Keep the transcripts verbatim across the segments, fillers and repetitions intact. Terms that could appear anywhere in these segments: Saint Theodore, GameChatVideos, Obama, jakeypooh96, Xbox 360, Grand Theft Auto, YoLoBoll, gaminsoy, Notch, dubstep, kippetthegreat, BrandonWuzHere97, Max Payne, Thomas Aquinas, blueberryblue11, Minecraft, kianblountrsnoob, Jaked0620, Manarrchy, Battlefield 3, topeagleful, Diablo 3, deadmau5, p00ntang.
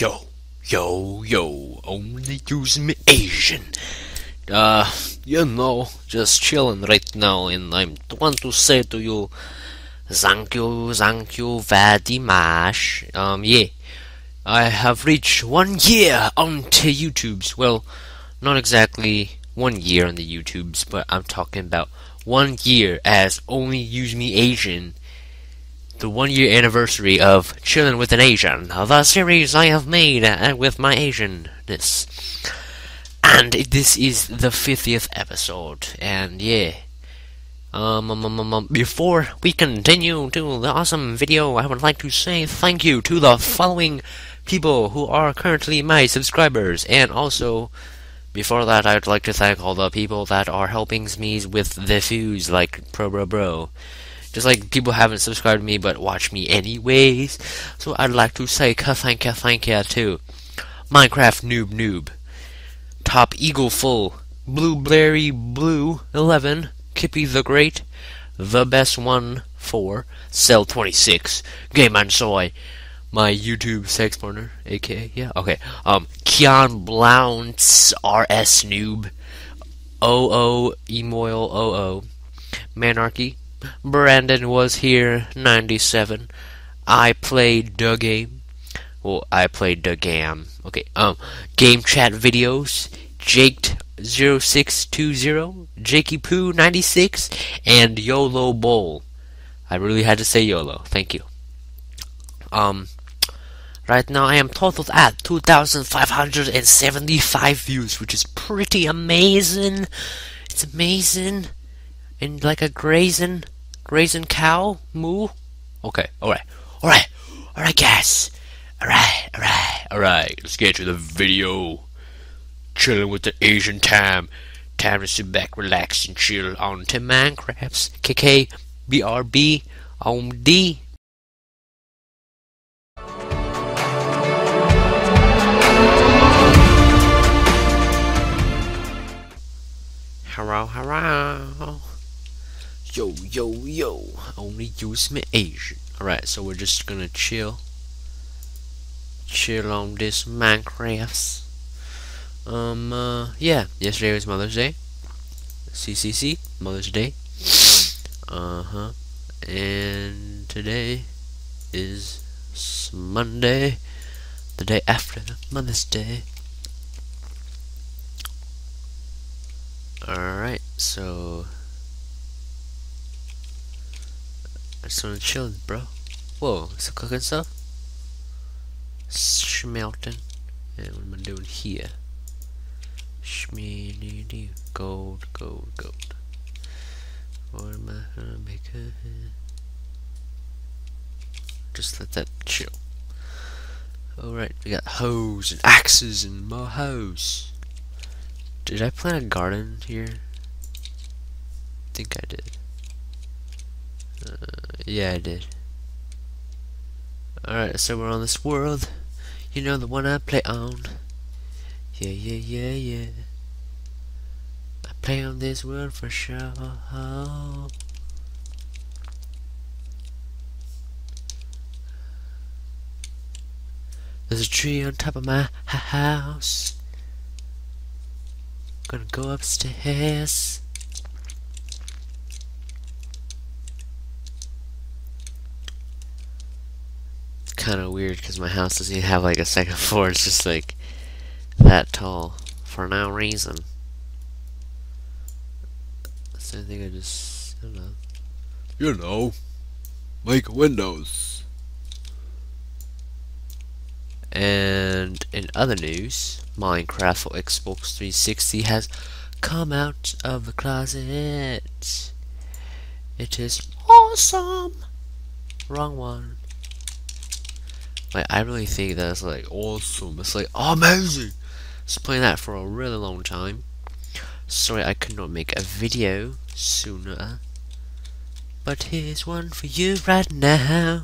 Yo, yo, yo, only using me Asian. Uh, you know, just chilling right now, and I want to say to you, thank you, thank you very much. Um, yeah, I have reached one year on the YouTubes. Well, not exactly one year on the YouTubes, but I'm talking about one year as only use me Asian. The one year anniversary of Chillin' with an Asian, the series I have made uh, with my Asianness. And this is the fiftieth episode, and yeah. Um, um, um, um, before we continue to the awesome video, I would like to say thank you to the following people who are currently my subscribers, and also, before that, I would like to thank all the people that are helping me with the views, like Pro Bro Bro. Just like people haven't subscribed to me but watch me anyways. So I'd like to say thank ya, thank ya to Minecraft Noob Noob, Top Eagle Full, Blueberry Blue eleven, Kippy the Great, The Best One four, Cell twenty-six, Game and Soy, my YouTube sex partner, aka yeah, okay. Um Kian Blounts R S Noob, O O Emoil O O, Manarchy, Brandon was here ninety-seven. I played the game. Well, I played the game. Okay. Um, game chat videos. Jaked zero six two zero, Jakey Poo ninety-six, and YOLO Bowl. I really had to say YOLO. Thank you. Um, right now I am totaled at two thousand five hundred seventy-five views, which is pretty amazing. It's amazing. And like a grazing, grazing cow, moo. Okay, alright, alright, alright guys. Alright, alright, alright. Let's get to the video. Chilling with the Asian time. Time to sit back, relax, and chill on to Minecrafts. K K, B R B, on D. Hello, hello. Yo, yo, yo, only use me Asian. Alright, so we're just gonna chill. Chill on this Minecraft. Um, uh, yeah, yesterday was Mother's Day. C C C, Mother's Day. Uh-huh. And today is Monday, the day after Mother's Day. Alright, so I just wanna chill, bro. Whoa, still cooking stuff? Schmelting. And yeah, what am I doing here? Schmeedy gold, gold, gold. What am I gonna make cooking? Just let that chill. Alright, we got hoes and axes and more hoes. Did I plant a garden here? I think I did. Uh, yeah, I did. Alright, so we're on this world. You know, the one I play on. Yeah, yeah, yeah, yeah. I play on this world for sure. There's a tree on top of my house. I'm gonna go upstairs. Kind of weird because my house doesn't even have like a second floor. It's just like that tall for no reason. So I think I just, I don't know. You know, make windows. And in other news, Minecraft for Xbox three sixty has come out of the closet. It is awesome. Wrong one. Like, I really think that's like awesome. It's like amazing. Just playing that for a really long time. Sorry I could not make a video sooner, but here's one for you right now.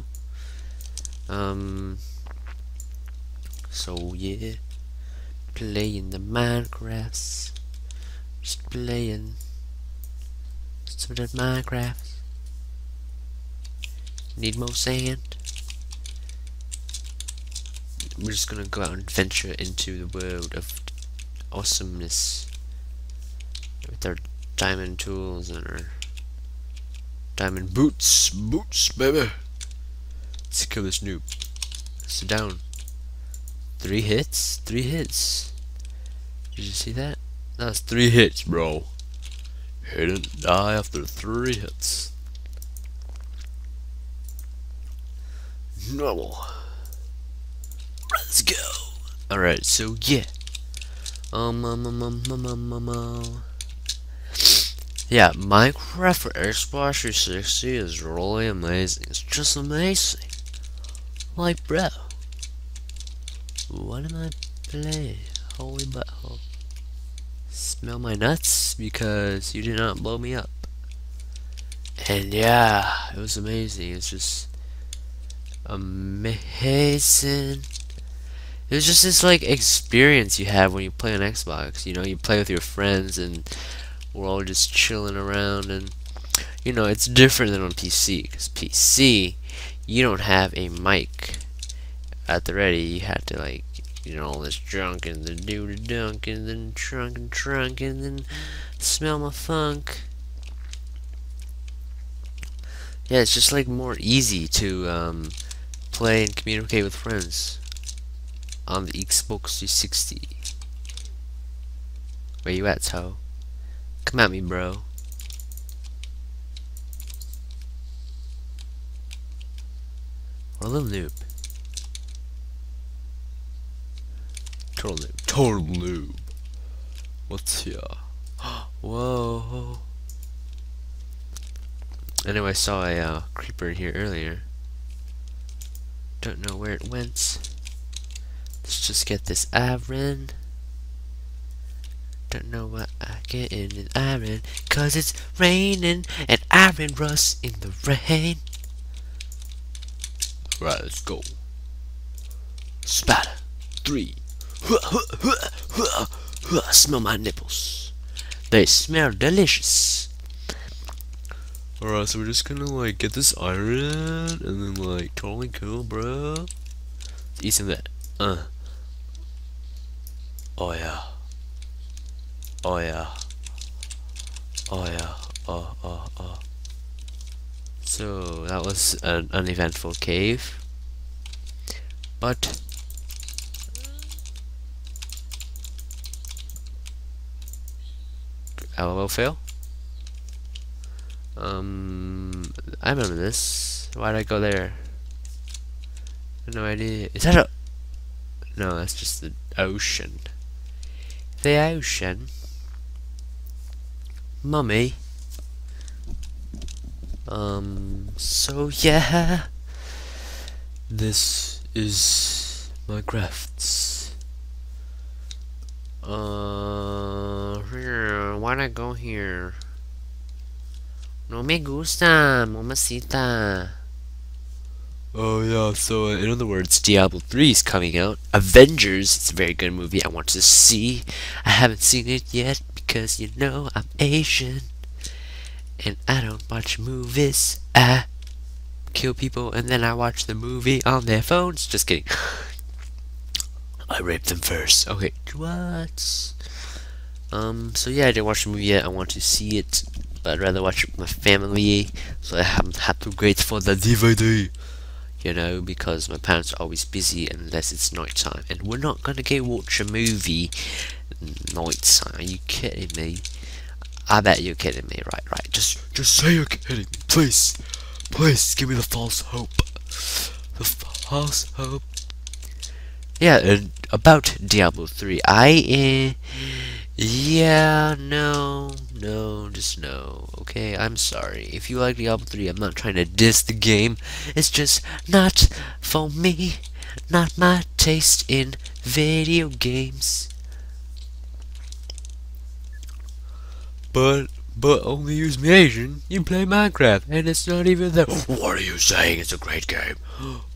Um. So yeah, playing the Minecrafts. Just playing some of that Minecraft. Need more sand. we're just gonna go out and venture into the world of awesomeness with our diamond tools and our diamond boots. Boots, baby. Let's kill this noob. Sit down. Three hits? Three hits. Did you see that? That's three hits, bro. He didn't die after three hits. No. Let's go. Alright, so yeah. Um, um, um, um, um, um, um, um. Yeah, Minecraft for Xbox three sixty is really amazing. It's just amazing. Like, bro. What am I playing? Holy butthole. Smell my nuts because you did not blow me up. And yeah, it was amazing. It's just amazing. It was just this like experience you have when you play on Xbox. You know, you play with your friends and we're all just chilling around, and you know, it's different than on P C because P C, you don't have a mic at the ready. You have to like, you know, all this drunk and then do the dunk and then trunk and trunk and then smell my funk. Yeah, it's just like more easy to um, play and communicate with friends on the Xbox three sixty. Where you at, Toe? Come at me, bro. Or a little noob. Total noob. Total noob. What's here? Whoa. I know I saw a uh, creeper in here earlier. Don't know where it went. Let's just get this iron. Don't know what I get in an iron, cause it's raining and iron rusts in the rain. Right, let's go. Spider three. Smell my nipples. They smell delicious. Alright, so we're just gonna like get this iron and then like totally cool, bro. Let's eat some of that. Uh. Oh yeah. Oh yeah. Oh yeah. Oh oh oh. So that was an uneventful cave. But L O L fail. Um I remember this. Why'd I go there? No idea. Is that a No, that's just the ocean. The ocean. Mummy. Um, so yeah. This is my crafts. Uh, here, why'd I go here? No me gusta, mamacita. Oh yeah, so uh, in other words, Diablo three is coming out. Avengers, it's a very good movie I want to see. I haven't seen it yet because, you know, I'm Asian. And I don't watch movies. I kill people and then I watch the movie on their phones. Just kidding. I rape them first. Okay, what? Um, so yeah, I didn't watch the movie yet. I want to see it. But I'd rather watch it with my family. So I haven't had to wait for the D V D. You know, because my parents are always busy unless it's night time, and we're not gonna go watch a movie night time. Are you kidding me? I bet you're kidding me, right? Right? Just, just say you're kidding me, please, please give me the false hope, the false hope. Yeah, and about Diablo three, I, uh, yeah, no, no, just no. Okay, I'm sorry. If you like Diablo three, I'm not trying to diss the game. It's just not for me. Not my taste in video games. But, but only use me Asian. You play Minecraft, and it's not even that. What are you saying? It's a great game.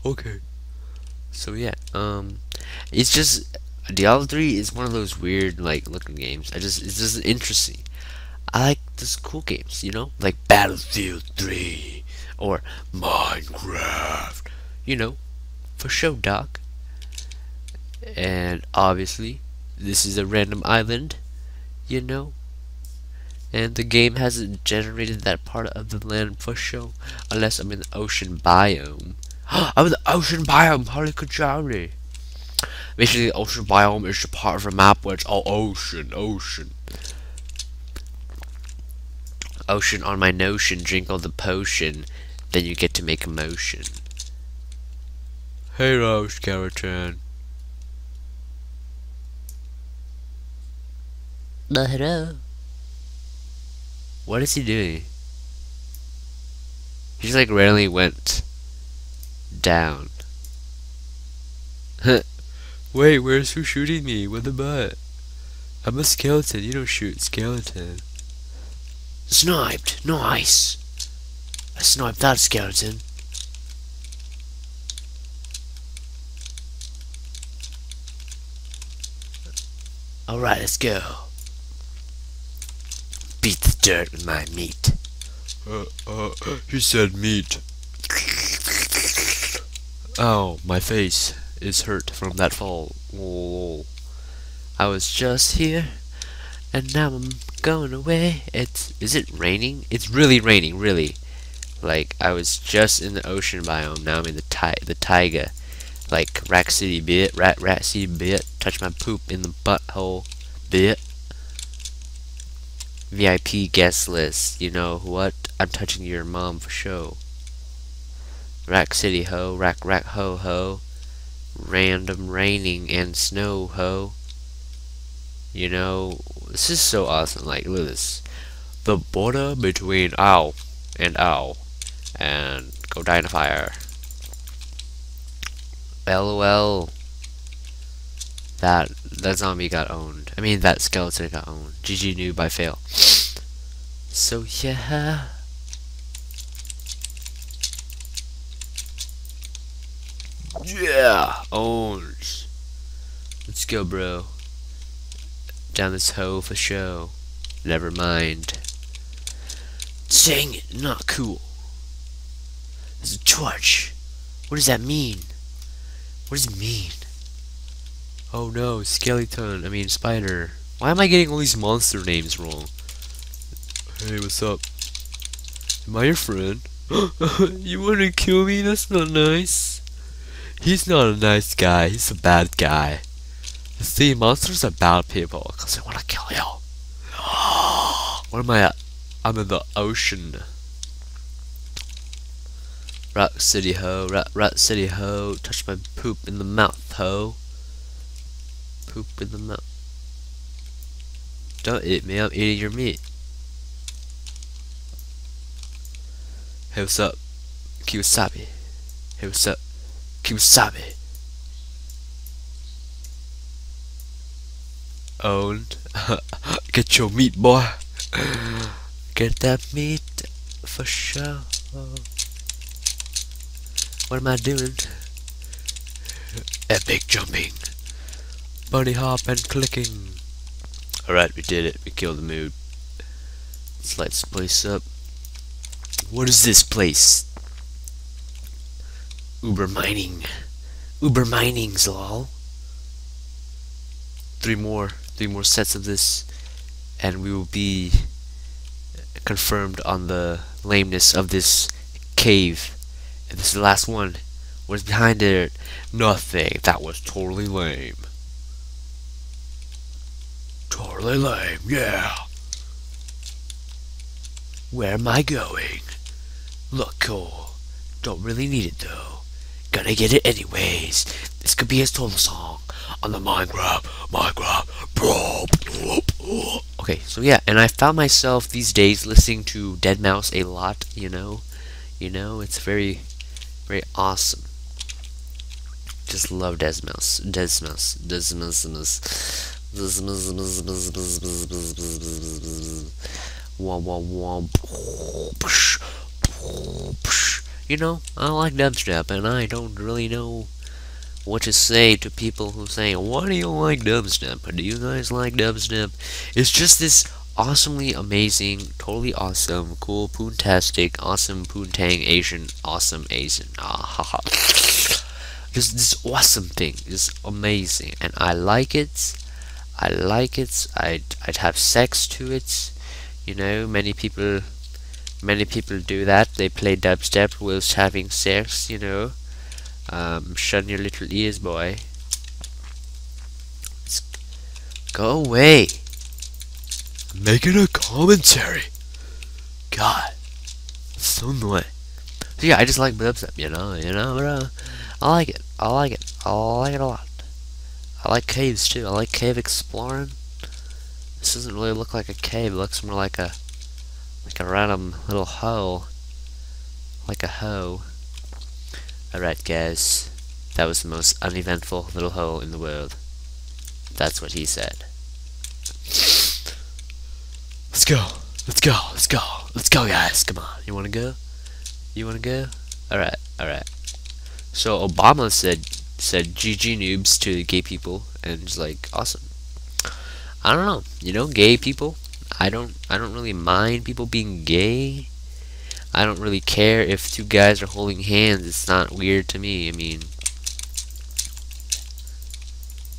Okay. So yeah, um, it's just Diablo three is one of those weird like looking games. I just it's just interesting. I like those cool games, you know, like Battlefield three or Minecraft. You know, for show doc. and obviously this is a random island, you know, and the game hasn't generated that part of the land for show, unless I'm in the ocean biome. I'm in the ocean biome, holy cajoli. Basically, the ocean biome is the part of the map where it's all ocean, ocean. Ocean on my notion, drink all the potion, then you get to make a motion. Hello, skeleton. Well, hello. What is he doing? He just like randomly went down. Wait, where's who shooting me? What the butt? I'm a skeleton. You don't shoot skeleton. Sniped. Nice. I sniped that skeleton. All right, let's go. Beat the dirt with my meat. Uh, uh, he said meat. Ow, my face is hurt from that fall. Oh, I was just here, and now I'm going away. It's, is it raining? It's really raining, really. Like, I was just in the ocean biome, now I'm in the ti the taiga. Like, rack city bit, rat rat city bit, touch my poop in the butthole bit. V I P guest list, you know what? I'm touching your mom for show. Rack city ho, rack rack ho ho. Random raining and snow ho. You know, this is so awesome. Like, look at this. The border between ow and ow. And go die in a fire. LOL. That that zombie got owned. I mean, that skeleton got owned. G G noob, I fail. So yeah. Yeah, owned. Let's go, bro. Down this hole for show. Never mind. Dang it, not cool. There's a torch. What does that mean? What does it mean? Oh no, skeleton, I mean spider. Why am I getting all these monster names wrong? Hey, what's up? Am I your friend? You wanna kill me? That's not nice. He's not a nice guy, he's a bad guy. You see, monsters are bad people, cause they wanna kill you. Where am I at? I'm in the ocean. Rock city ho, rat rat city ho, touch my poop in the mouth ho. Poop in the mouth. Don't eat me, I'm eating your meat. Hey, what's up? Kiwasabi. Hey, what's up? Kiwasabi. Owned. Get your meat, boy. Get that meat for sure. What am I doing? Epic jumping. Bunny hop and clicking. Alright, we did it. We killed the mood. Let's light this place up. What is this place? Uber mining. Uber mining's lol. Three more. Three more sets of this. And we will be confirmed on the lameness of this cave. And this is the last one. What is behind it? Nothing. That was totally lame. Totally lame, yeah. Where am I going? Look cool. Don't really need it though. Gonna get it anyways. This could be his total song on the Minecraft, Minecraft, bro. Okay, so yeah, and I found myself these days listening to deadmau five a lot. You know, you know, it's very, very awesome. Just love deadmau five, deadmau five, deadmau five. You know, I like dubstep, and I don't really know what to say to people who say, why do you like dubstep? Do you guys like dubstep? It's just this awesomely amazing, totally awesome, cool, poontastic, awesome, poontang, Asian, awesome, Asian. Ah, ha, ha. This this awesome thing is amazing, and I like it. I like it. I'd I'd have sex to it. You know, many people, many people do that. They play dubstep whilst having sex. You know, um, shut your little ears, boy. Let's go away. I'm making a commentary. God, somewhere. So yeah, I just like dubstep. You know, you know, bro. I like it. I like it. I like it a lot. I like caves too. I like cave exploring. This doesn't really look like a cave. It looks more like a like a random little hole. Like a hoe. Alright guys, that was the most uneventful little hole in the world. That's what he said. Let's go. Let's go. Let's go. Let's go guys. Come on. You wanna go? You wanna go? Alright. Alright. So Obama said said G G noobs to gay people, and it's like awesome. I don't know, you know, gay people. I don't I don't really mind people being gay. I don't really care if two guys are holding hands. It's not weird to me. I mean,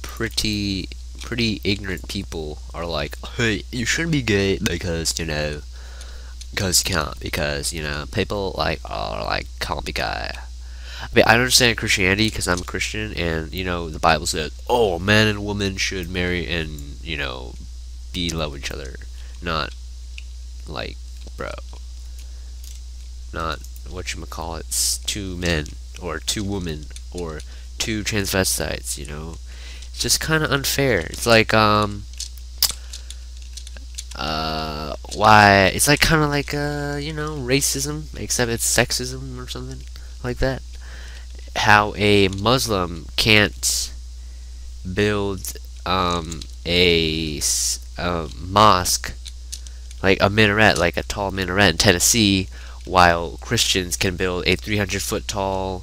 pretty pretty ignorant people are like, hey, you shouldn't be gay because you know, because you can't, because you know, people like are like can't be gay. I mean, I understand Christianity because I'm a Christian, and you know the Bible says, "Oh, man and woman should marry and you know be in love with each other." Not like, bro. Not what you call it's two men or two women or two transvestites. You know, it's just kind of unfair. It's like um, uh, why? It's like kind of like uh, you know, racism, except it's sexism or something like that. How a Muslim can't build um, a, a mosque, like a minaret, like a tall minaret in Tennessee, while Christians can build a three hundred foot tall.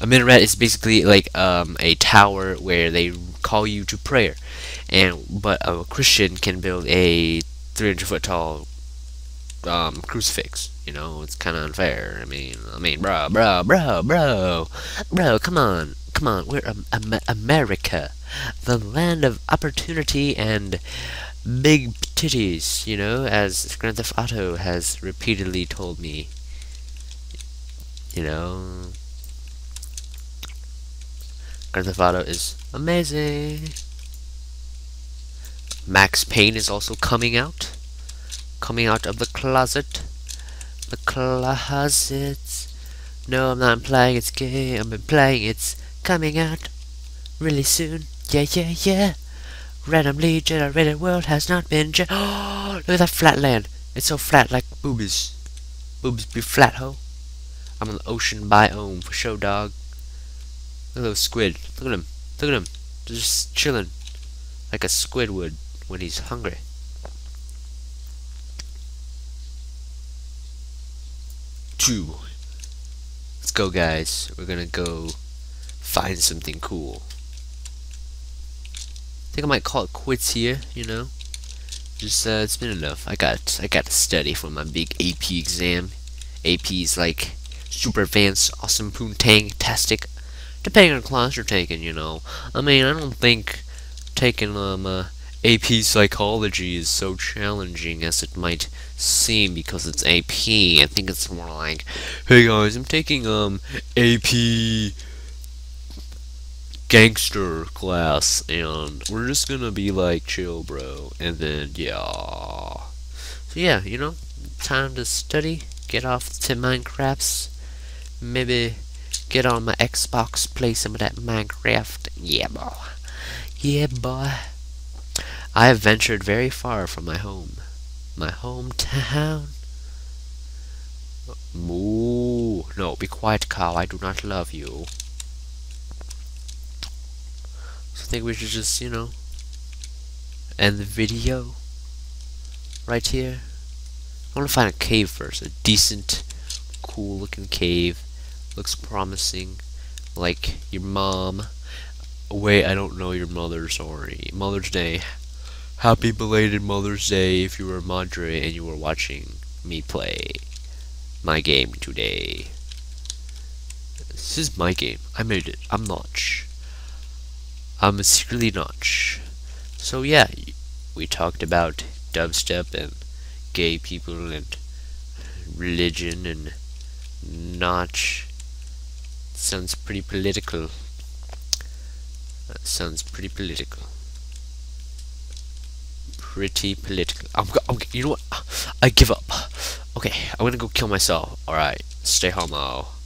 A minaret is basically like um, a tower where they call you to prayer, and but a Christian can build a three hundred foot tall um, crucifix. You know, it's kind of unfair. I mean, I mean, bro, bro, bro, bro, bro. Come on, come on. We're um, um, America, the land of opportunity and big titties. You know, as Grand Theft Auto has repeatedly told me. You know, Grand Theft Auto is amazing. Max Payne is also coming out, coming out of the closet. The closet. No, I'm not implying it's gay. I'm implying it's coming out really soon. Yeah, yeah, yeah. Randomly generated world has not been. Ge oh, look at that flat land. It's so flat, like boobies. Boobies be flat, ho. I'm on the ocean biome for show, dog. Look at those squid. Look at him. Look at him. They're just chilling, like a squid would when he's hungry. Let's go guys, we're gonna go find something cool. I think I might call it quits here, you know. Just uh, it's been enough. I got I got to study for my big A P exam. A P's like super advanced, awesome, poontang-tastic. Depending on class you're taking, you know. I mean, I don't think taking um uh, A P psychology is so challenging as it might seem because it's A P. I think it's more like, hey guys, I'm taking um A P gangster class and we're just gonna be like chill, bro. And then yeah, so yeah, you know, time to study, get off to Minecrafts, maybe get on my Xbox, play some of that Minecraft. Yeah boy, yeah boy. I have ventured very far from my home, my hometown. Moo! No, be quiet, cow. I do not love you. So I think we should just, you know, end the video right here. I want to find a cave first, a decent, cool-looking cave. Looks promising, like your mom. Wait, I don't know your mother. Sorry, Mother's Day. Happy belated Mother's Day if you were Madre and you were watching me play my game today. This is my game. I made it. I'm Notch. I'm a secretly Notch. So yeah, we talked about dubstep and gay people and religion and Notch. Sounds pretty political. That sounds pretty political. Pretty political. I'm, go I'm you know what? I give up. Okay, I'm gonna go kill myself. Alright, stay homo.